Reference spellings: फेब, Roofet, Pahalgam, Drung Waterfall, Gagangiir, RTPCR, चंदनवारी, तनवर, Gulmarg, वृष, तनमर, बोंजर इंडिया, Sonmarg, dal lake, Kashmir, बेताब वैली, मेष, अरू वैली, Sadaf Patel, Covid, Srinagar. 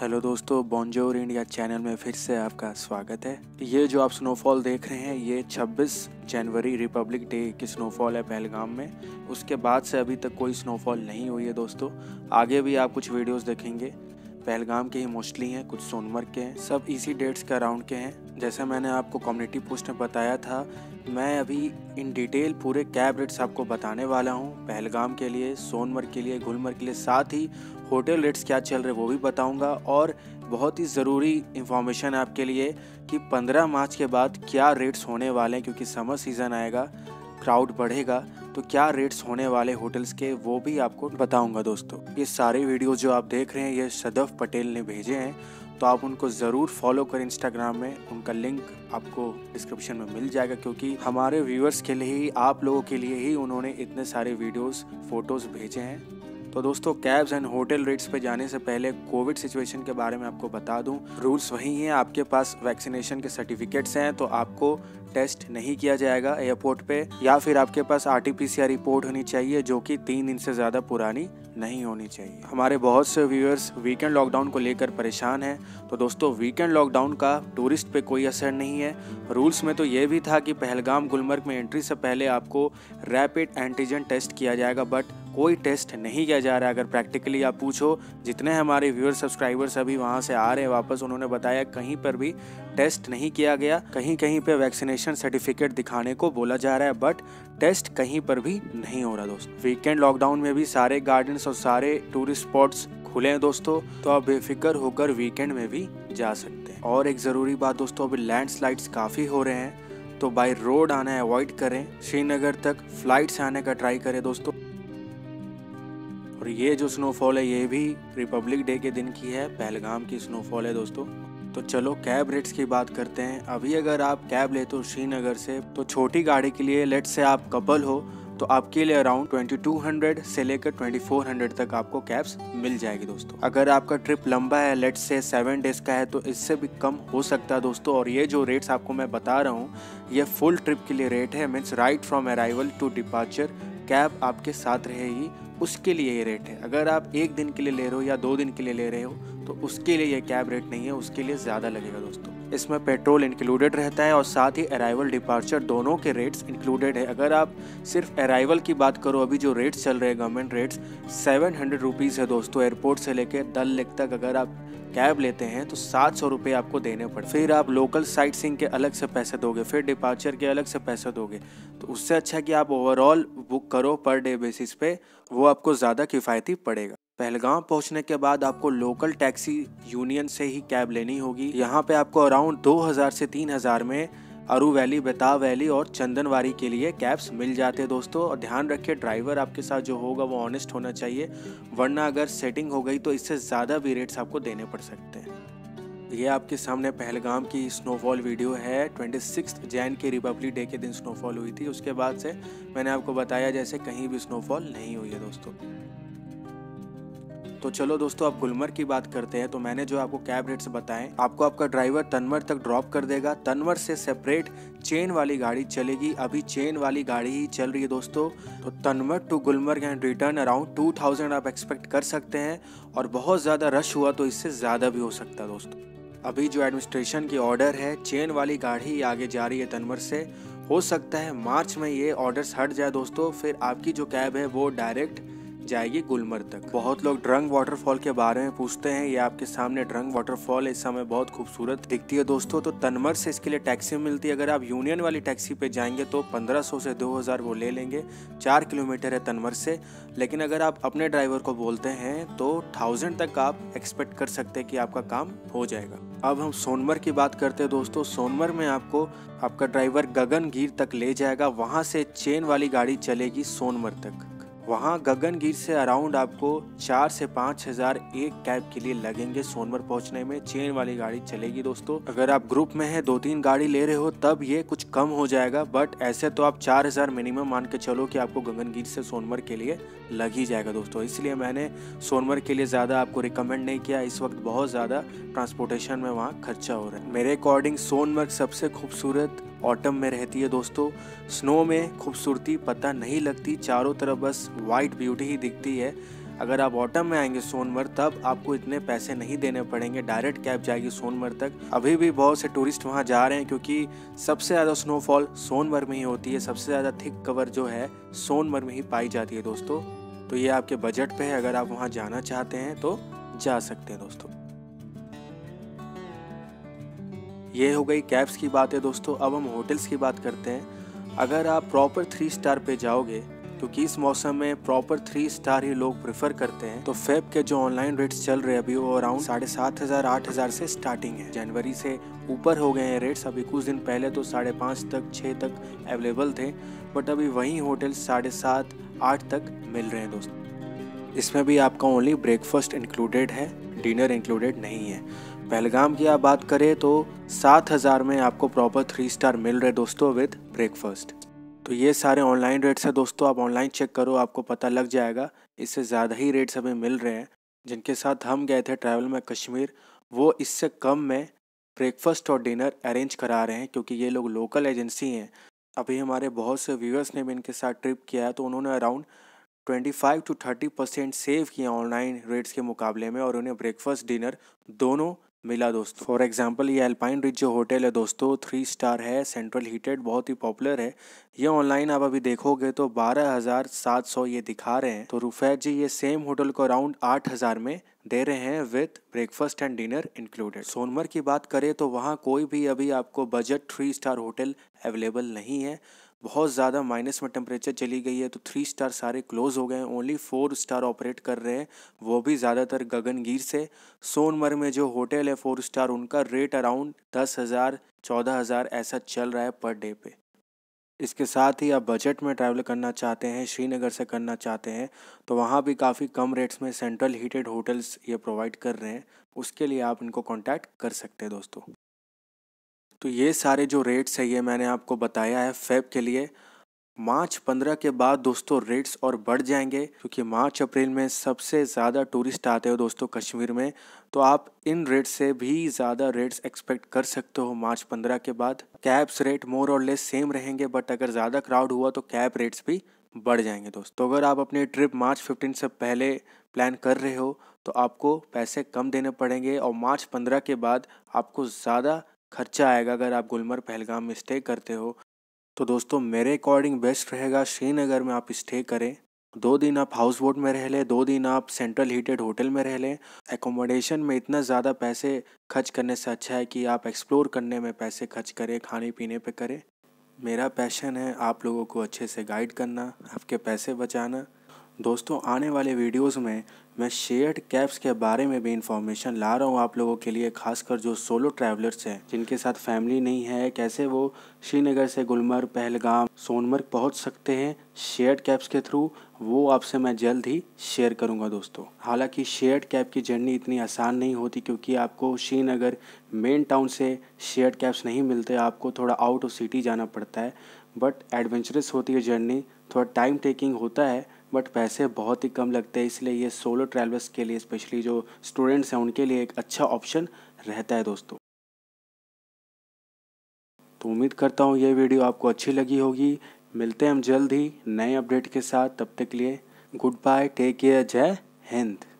Hello दोस्तों, बोंजर इंडिया channel में फिर से आपका स्वागत है। ये जो आप स्नोफॉल देख रहे हैं ये 26 जनवरी रिपब्लिक डे की स्नोफॉल है पहलगाम में। उसके बाद से अभी तक कोई स्नोफॉल नहीं हुई है दोस्तों। आगे भी आप कुछ वीडियोस देखेंगे, पहलगाम के ही मोस्टली हैं, कुछ सोनमर्ग के हैं, सब इसी डेट्स के अराउंड के हैं। जैसे मैंने आपको कम्युनिटी पोस्ट में बताया था, मैं अभी इन डिटेल पूरे कैब रेट्स आपको बताने वाला हूँ पहलगाम के लिए, सोनमर्ग के लिए, गुलमर्ग के लिए। साथ ही होटल रेट्स क्या चल रहे वो भी बताऊँगा। और बहुत ही ज़रूरी इन्फॉर्मेशन आपके लिए कि 15 मार्च के बाद क्या रेट्स होने वाले हैं, क्योंकि समर सीज़न आएगा, क्राउड बढ़ेगा, तो क्या रेट्स होने वाले होटल्स के वो भी आपको बताऊंगा दोस्तों। ये सारे वीडियो जो आप देख रहे हैं ये सदफ पटेल ने भेजे हैं, तो आप उनको ज़रूर फॉलो करें इंस्टाग्राम में। उनका लिंक आपको डिस्क्रिप्शन में मिल जाएगा, क्योंकि हमारे व्यूअर्स के लिए ही, आप लोगों के लिए ही उन्होंने इतने सारे वीडियोज़, फ़ोटोज़ भेजे हैं। तो दोस्तों, कैब्स एंड होटल रेट्स पे जाने से पहले कोविड सिचुएशन के बारे में आपको बता दूं। रूल्स वही हैं, आपके पास वैक्सीनेशन के सर्टिफिकेट्स हैं तो आपको टेस्ट नहीं किया जाएगा एयरपोर्ट पे, या फिर आपके पास RTPCR रिपोर्ट होनी चाहिए जो कि 3 दिन से ज़्यादा पुरानी नहीं होनी चाहिए। हमारे बहुत से व्यूअर्स वीकेंड लॉकडाउन को लेकर परेशान हैं, तो दोस्तों वीकेंड लॉकडाउन का टूरिस्ट पे कोई असर नहीं है। रूल्स में तो ये भी था कि पहलगाम गुलमर्ग में एंट्री से पहले आपको रैपिड एंटीजन टेस्ट किया जाएगा, बट कोई टेस्ट नहीं किया जा रहा है। अगर प्रैक्टिकली आप पूछो, जितने हमारे व्यूअर्स सब्सक्राइबर्स अभी वहाँ से आ रहे हैं वापस, उन्होंने बताया कहीं पर भी टेस्ट नहीं किया गया। कहीं कहीं पे वैक्सीनेशन सर्टिफिकेट दिखाने को बोला जा रहा है, बट टेस्ट कहीं पर भी नहीं हो रहा दोस्तों। वीकेंड लॉकडाउन में भी सारे गार्डन्स और सारे टूरिस्ट स्पॉट्स खुले हैं दोस्तों, तो आप बेफिक्र होकर वीकेंड में भी जा सकते हैं। और एक ज़रूरी बात दोस्तों, अभी लैंडस्लाइड्स काफ़ी हो रहे हैं, तो बाय रोड आना अवॉइड करें। श्रीनगर तक फ्लाइट से आने का ट्राई करें दोस्तों। और ये जो स्नोफॉल है ये भी रिपब्लिक डे के दिन की है, पहलगाम की स्नोफॉल है दोस्तों। तो चलो कैब रेट्स की बात करते हैं। अभी अगर आप कैब लेते हो श्रीनगर से, तो छोटी गाड़ी के लिए, लेट्स से आप कपल हो तो आपके लिए अराउंड 2200 से लेकर 2400 तक आपको कैब्स मिल जाएगी दोस्तों। अगर आपका ट्रिप लंबा है, लेट्स से 7 डेज़ का है, तो इससे भी कम हो सकता है दोस्तों। और ये जो रेट्स आपको मैं बता रहा हूँ ये फुल ट्रिप के लिए रेट है, means right from arrival to departure, cab आपके साथ रहेगी, उसके लिए ये रेट है। अगर आप 1 दिन के लिए ले रहे हो या 2 दिन के लिए ले रहे हो तो उसके लिए ये कैब रेट नहीं है, उसके लिए ज़्यादा लगेगा दोस्तों। इसमें पेट्रोल इंक्लूडेड रहता है और साथ ही अराइवल डिपार्चर दोनों के रेट्स इंक्लूडेड है। अगर आप सिर्फ अराइवल की बात करो, अभी जो रेट्स चल रहे हैं गवर्नमेंट रेट्स 700 रुपीज़ है दोस्तों एयरपोर्ट से लेकर डल लेक तक। अगर आप कैब लेते हैं तो 700 रुपये आपको देने पड़े, फिर आप लोकल साइट सीइंग के अलग से पैसे दोगे, फिर डिपार्चर के अलग से पैसे दोगे। तो उससे अच्छा कि आप ओवरऑल बुक करो पर डे बेसिस पे, वो आपको ज़्यादा किफ़ायती पड़ेगा। पहलगाम पहुंचने के बाद आपको लोकल टैक्सी यूनियन से ही कैब लेनी होगी। यहाँ पे आपको अराउंड 2000 से 3000 में अरू वैली, बेताब वैली और चंदनवारी के लिए कैब्स मिल जाते हैं दोस्तों। और ध्यान रखिए ड्राइवर आपके साथ जो होगा वो ऑनेस्ट होना चाहिए, वरना अगर सेटिंग हो गई तो इससे ज़्यादा भी रेट्स आपको देने पड़ सकते हैं। ये आपके सामने पहलगाम की स्नोफॉल वीडियो है, 26 जनवरी के रिपब्लिक डे के दिन स्नोफॉल हुई थी। उसके बाद से मैंने आपको बताया जैसे कहीं भी स्नोफॉल नहीं हुई है दोस्तों। तो चलो दोस्तों, आप गुलमर्ग की बात करते हैं। तो मैंने जो आपको कैब रेट्स बताएं, आपको आपका ड्राइवर तनवर तक ड्रॉप कर देगा। तनवर से सेपरेट चेन वाली गाड़ी चलेगी, अभी चेन वाली गाड़ी ही चल रही है दोस्तों। तो तनवर to Gulmarg and return around 2000 आप एक्सपेक्ट कर सकते हैं, और बहुत ज़्यादा रश हुआ तो इससे ज़्यादा भी हो सकता है दोस्तों। अभी जो एडमिनिस्ट्रेशन की ऑर्डर है, चेन वाली गाड़ी आगे जा रही है तनवर से। हो सकता है मार्च में ये ऑर्डर्स हट जाए दोस्तों, फिर आपकी जो कैब है वो डायरेक्ट जाएगी गुलमर्ग तक। बहुत लोग ड्रंग वाटरफॉल के बारे में पूछते हैं, ये आपके सामने ड्रंग वाटरफॉल इस समय बहुत खूबसूरत दिखती है दोस्तों। तो तनमर से इसके लिए टैक्सी मिलती है, अगर आप यूनियन वाली टैक्सी पे जाएंगे तो 1500 से 2000 वो ले लेंगे। 4 किलोमीटर है तनमर से, लेकिन अगर आप अपने ड्राइवर को बोलते हैं तो 1000 तक आप एक्सपेक्ट कर सकते हैं कि आपका काम हो जाएगा। अब हम सोनमर्ग की बात करते हैं दोस्तों। सोनमर्ग में आपको आपका ड्राइवर गगनगीर तक ले जाएगा, वहाँ से चेन वाली गाड़ी चलेगी सोनमर्ग तक। वहाँ गगनगीर से अराउंड आपको 4 से 5000 एक कैब के लिए लगेंगे सोनमर्ग पहुँचने में। चेन वाली गाड़ी चलेगी दोस्तों। अगर आप ग्रुप में हैं, 2-3 गाड़ी ले रहे हो, तब ये कुछ कम हो जाएगा, बट ऐसे तो आप 4000 मिनिमम मान के चलो कि आपको गगनगीर से सोनमर्ग के लिए लग ही जाएगा दोस्तों। इसलिए मैंने सोनमर्ग के लिए ज़्यादा आपको रिकमेंड नहीं किया, इस वक्त बहुत ज़्यादा ट्रांसपोर्टेशन में वहाँ खर्चा हो रहा है। मेरे अकॉर्डिंग सोनमर्ग सबसे खूबसूरत ऑटम में रहती है दोस्तों। स्नो में खूबसूरती पता नहीं लगती, चारों तरफ बस वाइट ब्यूटी ही दिखती है। अगर आप ऑटम में आएंगे सोनमर्ग तब आपको इतने पैसे नहीं देने पड़ेंगे, डायरेक्ट कैब जाएगी सोनमर्ग तक। अभी भी बहुत से टूरिस्ट वहां जा रहे हैं क्योंकि सबसे ज़्यादा स्नोफॉल सोनमर्ग में ही होती है, सबसे ज़्यादा थिक कवर जो है सोनमर्ग में ही पाई जाती है दोस्तों। तो ये आपके बजट पे है, अगर आप वहाँ जाना चाहते हैं तो जा सकते हैं दोस्तों। ये हो गई कैब्स की बात है दोस्तों। अब हम होटल्स की बात करते हैं। अगर आप प्रॉपर 3 स्टार पे जाओगे क्योंकि इस मौसम में प्रॉपर 3 स्टार ही लोग प्रेफर करते हैं, तो फेब के जो ऑनलाइन रेट्स चल रहे हैं अभी वो अराउंड 7,500 से 8,000 से स्टार्टिंग है। जनवरी से ऊपर हो गए हैं रेट्स, अभी कुछ दिन पहले तो 5,500 तक 6,000 तक अवेलेबल थे, बट अभी वही होटल 7,500 8,000 तक मिल रहे हैं दोस्तों। इसमें भी आपका ओनली ब्रेकफास्ट इंक्लूडेड है, डिनर इंक्लूडेड नहीं है। पहलगाम की आप बात करें तो 7,000 में आपको प्रॉपर 3 स्टार मिल रहे दोस्तों विद ब्रेकफास्ट। तो ये सारे ऑनलाइन रेट्स हैं दोस्तों, आप ऑनलाइन चेक करो आपको पता लग जाएगा। इससे ज़्यादा ही रेट्स हमें मिल रहे हैं। जिनके साथ हम गए थे ट्रैवल में कश्मीर, वो इससे कम में ब्रेकफास्ट और डिनर अरेंज करा रहे हैं क्योंकि ये लोग लोकल एजेंसी हैं। अभी हमारे बहुत से व्यूअर्स ने भी इनके साथ ट्रिप किया है तो उन्होंने अराउंड 25 से 30% सेव किया ऑनलाइन रेट्स के मुकाबले में और उन्हें ब्रेकफास्ट डिनर दोनों मिला दोस्तों। फॉर एग्जांपल ये अल्पाइन रिज जो होटल है दोस्तों 3 स्टार है, सेंट्रल हीटेड, बहुत ही पॉपुलर है। ये ऑनलाइन आप अभी देखोगे तो 12,700 ये दिखा रहे हैं। तो रूफेट जी ये सेम होटल को अराउंड 8,000 में दे रहे हैं with breakfast and dinner included. Sonamarg की बात करें तो वहाँ कोई भी अभी आपको बजट 3 स्टार होटल अवेलेबल नहीं है, बहुत ज़्यादा माइनस में टेम्परेचर चली गई है तो 3 स्टार सारे क्लोज हो गए हैं, ओनली 4 स्टार ऑपरेट कर रहे हैं, वो भी ज़्यादातर गगनगीर से। सोनमर्ग में जो होटल है 4 स्टार उनका रेट अराउंड 10,000 14,000 ऐसा चल रहा है पर डे पे। इसके साथ ही आप बजट में ट्रैवल करना चाहते हैं, श्रीनगर से करना चाहते हैं तो वहाँ भी काफ़ी कम रेट्स में सेंट्रल हीटेड होटल्स ये प्रोवाइड कर रहे हैं, उसके लिए आप इनको कॉन्टैक्ट कर सकते हैं दोस्तों। तो ये सारे जो रेट्स है ये मैंने आपको बताया है फेब के लिए। मार्च 15 के बाद दोस्तों रेट्स और बढ़ जाएंगे क्योंकि मार्च-अप्रैल में सबसे ज़्यादा टूरिस्ट आते हो दोस्तों कश्मीर में, तो आप इन रेट से भी ज़्यादा रेट्स एक्सपेक्ट कर सकते हो मार्च 15 के बाद। कैब्स रेट मोर और लेस सेम रहेंगे, बट अगर ज़्यादा क्राउड हुआ तो कैब रेट्स भी बढ़ जाएंगे दोस्तों। अगर आप अपनी ट्रिप मार्च 15 से पहले प्लान कर रहे हो तो आपको पैसे कम देने पड़ेंगे और मार्च 15 के बाद आपको ज़्यादा खर्चा आएगा अगर आप गुलमर्ग पहलगाम में स्टे करते हो। तो दोस्तों मेरे अकॉर्डिंग बेस्ट रहेगा श्रीनगर में आप स्टे करें, 2 दिन आप हाउस बोट में रह लें, 2 दिन आप सेंट्रल हीटेड होटल में रह लें। एकोमोडेशन में इतना ज़्यादा पैसे खर्च करने से अच्छा है कि आप एक्सप्लोर करने में पैसे खर्च करें, खाने पीने पे करें। मेरा पैशन है आप लोगों को अच्छे से गाइड करना, आपके पैसे बचाना। दोस्तों आने वाले वीडियोस में मैं शेयर्ड कैब्स के बारे में भी इन्फॉर्मेशन ला रहा हूँ आप लोगों के लिए, खासकर जो सोलो ट्रैवलर्स हैं जिनके साथ फैमिली नहीं है, कैसे वो श्रीनगर से गुलमर्ग, पहलगाम, सोनमर्ग पहुँच सकते हैं शेयर्ड कैब्स के थ्रू। वो आपसे मैं जल्द ही शेयर करूँगा दोस्तों। हालांकि शेयर्ड कैब की जर्नी इतनी आसान नहीं होती क्योंकि आपको श्रीनगर मेन टाउन से शेयर्ड कैब्स नहीं मिलते, आपको थोड़ा आउट ऑफ सिटी जाना पड़ता है, बट एडवेंचरस होती है जर्नी, थोड़ा टाइम टेकिंग होता है, बट पैसे बहुत ही कम लगते हैं, इसलिए ये सोलो ट्रैवलर्स के लिए, स्पेशली जो स्टूडेंट्स हैं उनके लिए एक अच्छा ऑप्शन रहता है दोस्तों। तो उम्मीद करता हूँ ये वीडियो आपको अच्छी लगी होगी। मिलते हैं हम जल्द ही नए अपडेट के साथ, तब तक के लिए गुड बाय, टेक केयर, जय हिंद।